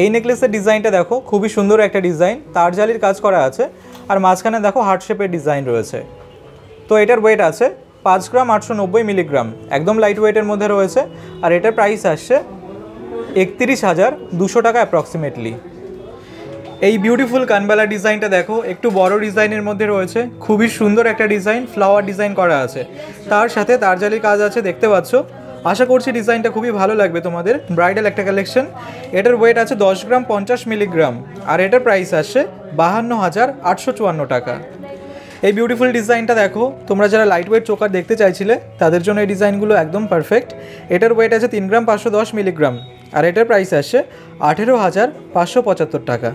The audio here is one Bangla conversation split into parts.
এই নেকলেসের ডিজাইনটা দেখো খুবই সুন্দর একটা ডিজাইন, তারজালির কাজ করা আছে আর মাঝখানে দেখো হার্ট শেপের ডিজাইন রয়েছে। তো এটার ওয়েট আছে ৫ গ্রাম ৮৯০ মিলিগ্রাম, একদম লাইট ওয়েটের মধ্যে রয়েছে আর এটার প্রাইস আসছে ৩১২০০ টাকা অ্যাপ্রক্সিমেটলি। এই বিউটিফুল কানবালা ডিজাইনটা দেখো একটু বড় ডিজাইনের মধ্যে রয়েছে, খুবই সুন্দর একটা ডিজাইন, ফ্লাওয়ার ডিজাইন করা আছে, তার সাথে তারজালির কাজ আছে দেখতে পাচ্ছ। আশা করছি ডিজাইনটা খুবই ভালো লাগবে তোমাদের, ব্রাইডাল একটা কালেকশন। এটার ওয়েট আছে ১০ গ্রাম ৫০ মিলিগ্রাম আর এটার প্রাইস আসছে ৫২,৮৫৪ টাকা। এই বিউটিফুল ডিজাইনটা দেখো, তোমরা যারা লাইট ওয়েট চোকার দেখতে চাইছিলে তাদের জন্য এই ডিজাইনগুলো একদম পারফেক্ট। এটার ওয়েট আছে ৩ গ্রাম ৫১০ মিলিগ্রাম আর এটার প্রাইস আসছে ১৮,৫৭৫ টাকা।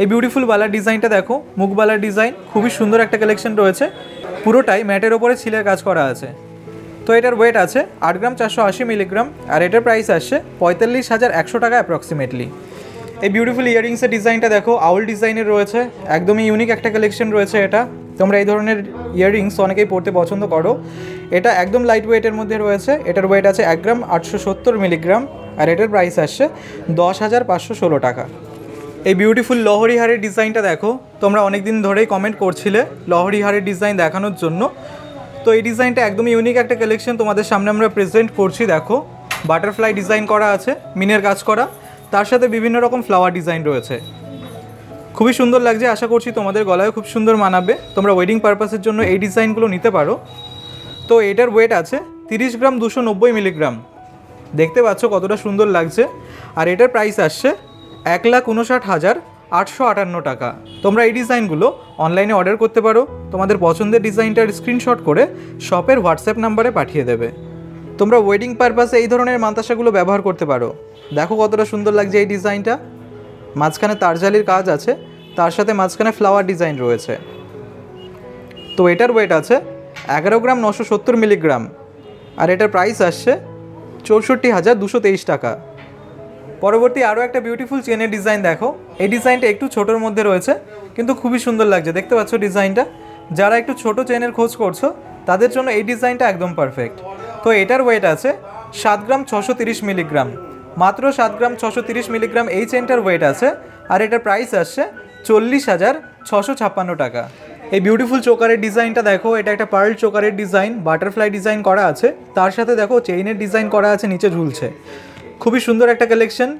এই বিউটিফুল বালার ডিজাইনটা দেখো, মুখবালার ডিজাইন, খুবই সুন্দর একটা কালেকশন রয়েছে, পুরোটাই ম্যাটের ওপরে ছিলের কাজ করা আছে। তো এটার ওয়েট আছে ৮ গ্রাম ৪৮০ মিলিগ্রাম আর এটার প্রাইস আসছে ৪৫,১০০ টাকা অ্যাপ্রক্সিমেটলি। এই বিউটিফুল ইয়াররিংসের ডিজাইনটা দেখো আউল ডিজাইনের রয়েছে, একদমই ইউনিক একটা কালেকশন রয়েছে এটা। তোমরা এই ধরনের ইয়াররিংস অনেকেই পরতে পছন্দ করো। এটা একদম লাইট ওয়েটের মধ্যে রয়েছে, এটার ওয়েট আছে ১ গ্রাম ৮৭০ মিলিগ্রাম আর এটার প্রাইস আসছে ১০,৫১৬ টাকা। এই বিউটিফুল লহরি হারের ডিজাইনটা দেখো, তোমরা অনেক দিন ধরেই কমেন্ট করছিলে লহরি হারের ডিজাইন দেখানোর জন্য। তো এই ডিজাইনটা একদমই ইউনিক একটা কালেকশন তোমাদের সামনে আমরা প্রেজেন্ট করছি। দেখো বাটারফ্লাই ডিজাইন করা আছে, মিনের কাজ করা, তার সাথে বিভিন্ন রকম ফ্লাওয়ার ডিজাইন রয়েছে, খুবই সুন্দর লাগছে। আশা করছি তোমাদের গলায় খুব সুন্দর মানাবে, তোমরা ওয়েডিং পারপাসের জন্য এই ডিজাইনগুলো নিতে পারো। তো এটার ওয়েট আছে ৩০ গ্রাম ২৯০ মিলিগ্রাম, দেখতে পাচ্ছ কতটা সুন্দর লাগছে আর এটার প্রাইস আসছে ১,৫৯,৮৫৮ টাকা। তোমরা এই ডিজাইনগুলো অনলাইনে অর্ডার করতে পারো, তোমাদের পছন্দের ডিজাইনটার স্ক্রিনশট করে শপের হোয়াটসঅ্যাপ নাম্বারে পাঠিয়ে দেবে। তোমরা ওয়েডিং পারপাসে এই ধরনের মান্তাসাগুলো ব্যবহার করতে পারো। দেখো কতটা সুন্দর লাগছে এই ডিজাইনটা, মাঝখানে তারজালির কাজ আছে, তার সাথে মাঝখানে ফ্লাওয়ার ডিজাইন রয়েছে। তো এটার ওয়েট আছে ১১ গ্রাম ৯৭০ মিলিগ্রাম আর এটার প্রাইস আসছে ৬৪,২২৩ টাকা। পরবর্তী আরও একটা বিউটিফুল চেনের ডিজাইন দেখো, এই ডিজাইনটা একটু ছোটোর মধ্যে রয়েছে কিন্তু খুবই সুন্দর লাগছে, দেখতে পাচ্ছ ডিজাইনটা। যারা একটু ছোট চেনের খোঁজ করছো তাদের জন্য এই ডিজাইনটা একদম পারফেক্ট। তো এটার ওয়েট আছে ৭ গ্রাম ৬৩০ মিলিগ্রাম, মাত্র ৭ গ্রাম ৬৩০ মিলিগ্রাম এই চেনটার ওয়েট আছে আর এটার প্রাইস আসছে ৪০,৬৫৬ টাকা। এই বিউটিফুল চোকারের ডিজাইনটা দেখো, এটা একটা পার্ল চোকারের ডিজাইন, বাটারফ্লাই ডিজাইন করা আছে, তার সাথে দেখো চেইনের ডিজাইন করা আছে নিচে ঝুলছে, খুবই সুন্দর একটা কালেকশন,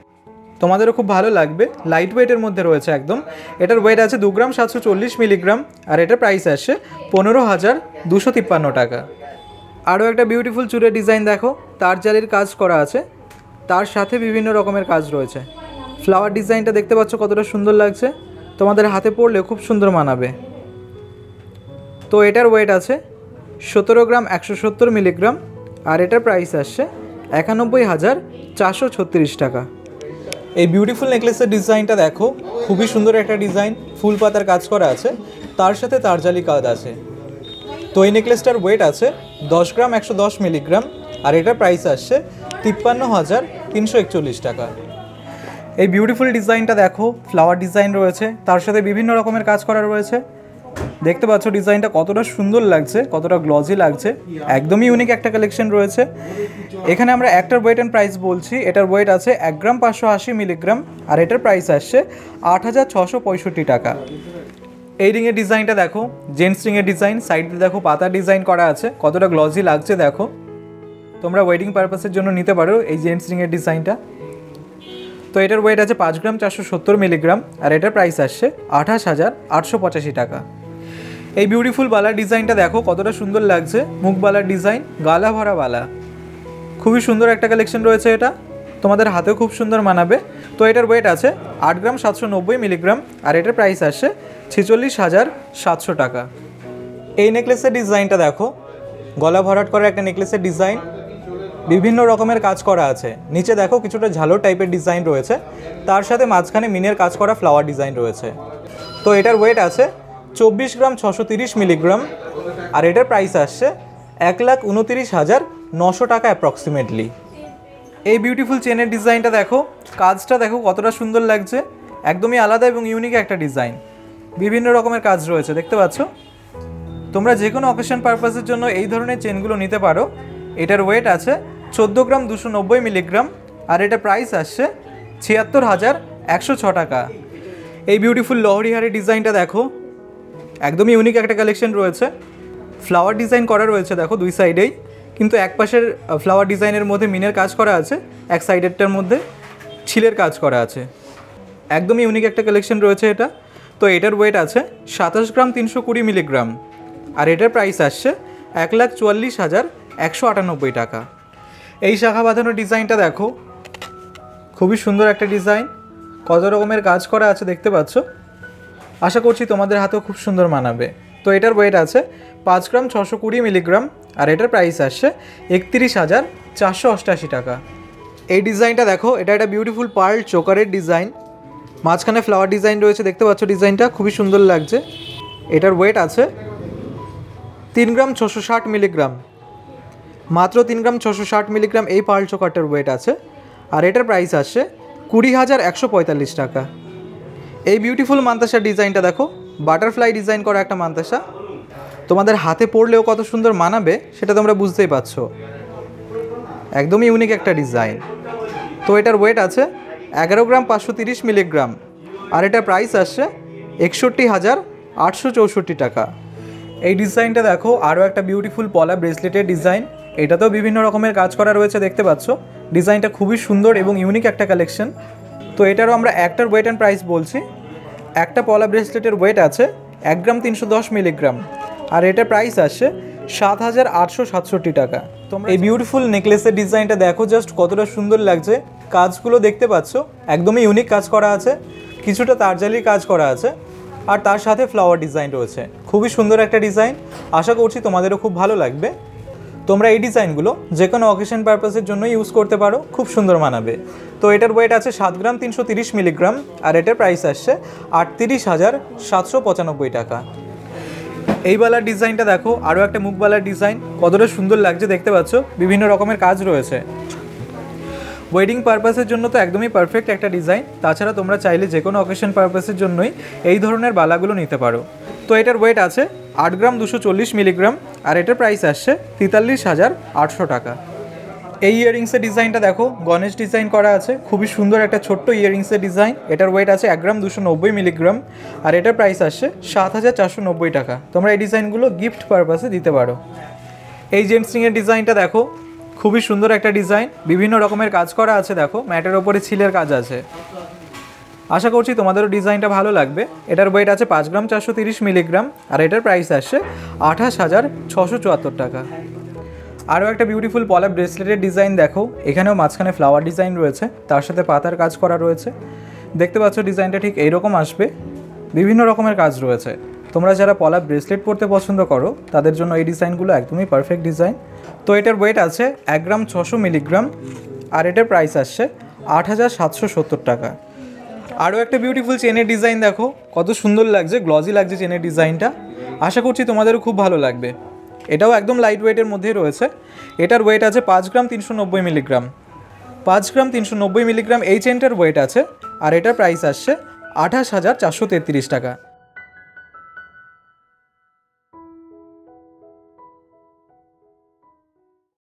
তোমাদেরও খুব ভালো লাগবে। লাইট ওয়েটের মধ্যে রয়েছে একদম। এটার ওয়েট আছে ২ গ্রাম ৭৪০ মিলিগ্রাম আর এটার প্রাইস আসছে ১৫,২৫৩ টাকা। আরও একটা বিউটিফুল চুড়ের ডিজাইন দেখো, তারজালির কাজ করা আছে, তার সাথে বিভিন্ন রকমের কাজ রয়েছে, ফ্লাওয়ার ডিজাইনটা দেখতে পাচ্ছ কতটা সুন্দর লাগছে, তোমাদের হাতে পড়লে খুব সুন্দর মানাবে। তো এটার ওয়েট আছে ১৭ গ্রাম ১৭০ মিলিগ্রাম আর এটার প্রাইস আসছে ৯১,৪৩৬ টাকা। এই বিউটিফুল নেকলেসের ডিজাইনটা দেখো, খুবই সুন্দর একটা ডিজাইন, ফুল পাতার কাজ করা আছে, তার সাথে তারজালি কাজ আছে। তো এই নেকলেসটার ওয়েট আছে ১০ গ্রাম ১১০ মিলিগ্রাম আর এটার প্রাইস আসছে ৫৩,৩৪১ টাকা। এই বিউটিফুল ডিজাইনটা দেখো, ফ্লাওয়ার ডিজাইন রয়েছে, তার সাথে বিভিন্ন রকমের কাজ করা রয়েছে, দেখতে পাচ্ছ ডিজাইনটা কতটা সুন্দর লাগছে, কতটা গ্লজি লাগছে, একদমই ইউনিক একটা কালেকশন রয়েছে। এখানে আমরা একটার ওয়েট অ্যান্ড প্রাইস বলছি। এটার ওয়েট আছে ১ গ্রাম ৫৮০ মিলিগ্রাম আর এটার প্রাইস আসছে ৮,৬৬৫ টাকা। এই রিংয়ের ডিজাইনটা দেখো, জেন্টস রিংয়ের ডিজাইন, সাইডে দেখো পাতা ডিজাইন করা আছে, কতটা গ্লজি লাগছে দেখো, তোমরা ওয়েডিং পারপাসের জন্য নিতে পারো এই জেন্টস রিংয়ের ডিজাইনটা। তো এটার ওয়েট আছে ৫ গ্রাম ৪৭০ মিলিগ্রাম আর এটার প্রাইস আসছে ২৮,৮৮৫ টাকা। এই বিউটিফুল বালার ডিজাইনটা দেখো কতটা সুন্দর লাগছে, মুখ বালার ডিজাইন, গালা ভরা বালা, খুবই সুন্দর একটা কালেকশন রয়েছে এটা, তোমাদের হাতেও খুব সুন্দর মানাবে। তো এটার ওয়েট আছে ৮ গ্রাম ৭৯০ মিলিগ্রাম আর এটার প্রাইস আসছে ৪৬,৭০০ টাকা। এই নেকলেসের ডিজাইনটা দেখো, গলা ভরাট করা একটা নেকলেসের ডিজাইন, বিভিন্ন রকমের কাজ করা আছে, নিচে দেখো কিছুটা ঝালর টাইপের ডিজাইন রয়েছে, তার সাথে মাঝখানে মিনের কাজ করা ফ্লাওয়ার ডিজাইন রয়েছে। তো এটার ওয়েট আছে ২৪ গ্রাম ৬৩০ মিলিগ্রাম আর এটার প্রাইস আসছে ১,২৯,৯০০ টাকা অ্যাপ্রক্সিমেটলি। এই বিউটিফুল চেনের ডিজাইনটা দেখো, কাজটা দেখো কতটা সুন্দর লাগছে, একদমই আলাদা এবং ইউনিক একটা ডিজাইন, বিভিন্ন রকমের কাজ রয়েছে দেখতে পাচ্ছ। তোমরা যে কোনো অকেশন পারপাসের জন্য এই ধরনের চেনগুলো নিতে পারো। এটার ওয়েট আছে ১৪ গ্রাম ২৯০ মিলিগ্রাম আর এটা প্রাইস আসছে ৭৬,০০০ 106 টাকা। এই বিউটিফুল লহরি হারের ডিজাইনটা দেখো, একদমই ইউনিক একটা কালেকশন রয়েছে। ফ্লাওয়ার ডিজাইন করা রয়েছে দেখো দুই সাইডেই, কিন্তু এক পাশের ফ্লাওয়ার ডিজাইনের মধ্যে মিনের কাজ করা আছে, এক সাইডেরটার মধ্যে ছিলের কাজ করা আছে। একদমই ইউনিক একটা কালেকশন রয়েছে এটা। তো এটার ওয়েট আছে 27 গ্রাম 320 মিলিগ্রাম, আর এটার প্রাইস আসছে 1,44,198 টাকা। এই শাখা বাঁধানোর ডিজাইনটা দেখো, খুবই সুন্দর একটা ডিজাইন, কত রকমের কাজ করা আছে দেখতে পাচ্ছ। আশা করছি তোমাদের হাতেও খুব সুন্দর মানাবে। তো এটার ওয়েট আছে 5 গ্রাম 620 মিলিগ্রাম, আর এটার প্রাইস আসছে 31,488 টাকা। এই ডিজাইনটা দেখো, এটা একটা বিউটিফুল পার্ল চোকারের ডিজাইন, মাঝখানে ফ্লাওয়ার ডিজাইন রয়েছে দেখতে পাচ্ছ, ডিজাইনটা খুবই সুন্দর লাগছে। এটার ওয়েট আছে 3 গ্রাম 660 মিলিগ্রাম, মাত্র 3 গ্রাম 660 মিলিগ্রাম এই পার্ল চোকারটার ওয়েট আছে, আর এটার প্রাইস আসছে 20,145 টাকা। এই বিউটিফুল মান্তাসার ডিজাইনটা দেখো, বাটারফ্লাই ডিজাইন করা একটা মান্তাসা, তোমাদের হাতে পড়লেও কত সুন্দর মানাবে সেটা তোমরা বুঝতেই পারছো। একদমই ইউনিক একটা ডিজাইন। তো এটার ওয়েট আছে 11 গ্রাম 530 মিলিগ্রাম, আর এটার প্রাইস আসছে 61,864 টাকা। এই ডিজাইনটা দেখো, আরও একটা বিউটিফুল পলা ব্রেসলেটের ডিজাইন, এটাতেও বিভিন্ন রকমের কাজ করা রয়েছে দেখতে পাচ্ছ। ডিজাইনটা খুবই সুন্দর এবং ইউনিক একটা কালেকশন। তো এটারও আমরা একটার ওয়েট অ্যান্ড প্রাইস বলছি। একটা পলা ব্রেসলেটের ওয়েট আছে 1 গ্রাম 310 মিলিগ্রাম, আর এটার প্রাইস আসছে 7,867 টাকা। তোমরা এই বিউটিফুল নেকলেসের ডিজাইনটা দেখো, জাস্ট কতটা সুন্দর লাগছে, কাজগুলো দেখতে পাচ্ছ একদমই ইউনিক কাজ করা আছে, কিছুটা তারজালির কাজ করা আছে, আর তার সাথে ফ্লাওয়ার ডিজাইন রয়েছে। খুবই সুন্দর একটা ডিজাইন, আশা করছি তোমাদেরও খুব ভালো লাগবে। তোমরা এই ডিজাইনগুলো যে কোনো অকেশন পারপাসের জন্য ইউজ করতে পারো, খুব সুন্দর মানাবে। তো এটার ওয়েট আছে 7 গ্রাম 330 মিলিগ্রাম, আর এটার প্রাইস আসছে 38,795 টাকা। এই বালার ডিজাইনটা দেখো, আরও একটা মুখবালার ডিজাইন, কতটা সুন্দর লাগছে দেখতে পাচ্ছ, বিভিন্ন রকমের কাজ রয়েছে। ওয়েডিং পারপাসের জন্য তো একদমই পারফেক্ট একটা ডিজাইন, তাছাড়া তোমরা চাইলে যে কোনো অকেশন পারপাসের জন্যই এই ধরনের বালাগুলো নিতে পারো। তো এটার ওয়েট আছে 8 গ্রাম 240 মিলিগ্রাম, আর এটার প্রাইস আসছে 43,800 টাকা। এই ইয়াররিংসের ডিজাইনটা দেখো, গণেশ ডিজাইন করা আছে, খুবই সুন্দর একটা ছোট্ট ইয়াররিংসের ডিজাইন। এটার ওয়েট আছে 1 গ্রাম 290 মিলিগ্রাম, আর এটার প্রাইস আসছে 7,490 টাকা। তোমরা এই ডিজাইনগুলো গিফট পারপাসে দিতে পারো। এই জেন্টস রিংয়ের ডিজাইনটা দেখো, খুবই সুন্দর একটা ডিজাইন, বিভিন্ন রকমের কাজ করা আছে দেখো, ম্যাটের ওপরে ছিলের কাজ আছে। আশা করছি তোমাদেরও ডিজাইনটা ভালো লাগবে। এটার ওয়েট আছে 5 গ্রাম 430 মিলিগ্রাম, আর এটার প্রাইস আসছে 28,674 টাকা। আরও একটা বিউটিফুল পলা ব্রেসলেটের ডিজাইন দেখো, এখানেও মাঝখানে ফ্লাওয়ার ডিজাইন রয়েছে, তার সাথে পাতার কাজ করা রয়েছে দেখতে পাচ্ছ। ডিজাইনটা ঠিক এইরকম আসবে, বিভিন্ন রকমের কাজ রয়েছে। তোমরা যারা পলা ব্রেসলেট পরতে পছন্দ করো তাদের জন্য এই ডিজাইনগুলো একদমই পারফেক্ট ডিজাইন। তো এটার ওয়েট আছে 1 গ্রাম 600 মিলিগ্রাম, আর এটার প্রাইস আসছে 8,770 টাকা। আরও একটা বিউটিফুল চেনের ডিজাইন দেখো, কত সুন্দর লাগছে, গ্লজি লাগছে চেনের ডিজাইনটা। আশা করছি তোমাদেরও খুব ভালো লাগবে। এটাও একদম লাইট ওয়েটের মধ্যেই রয়েছে। এটার ওয়েট আছে 5 গ্রাম 390 মিলিগ্রাম, 5 গ্রাম 390 মিলিগ্রাম এই চেনটার ওয়েট আছে, আর এটার প্রাইস আসছে 28,433 টাকা।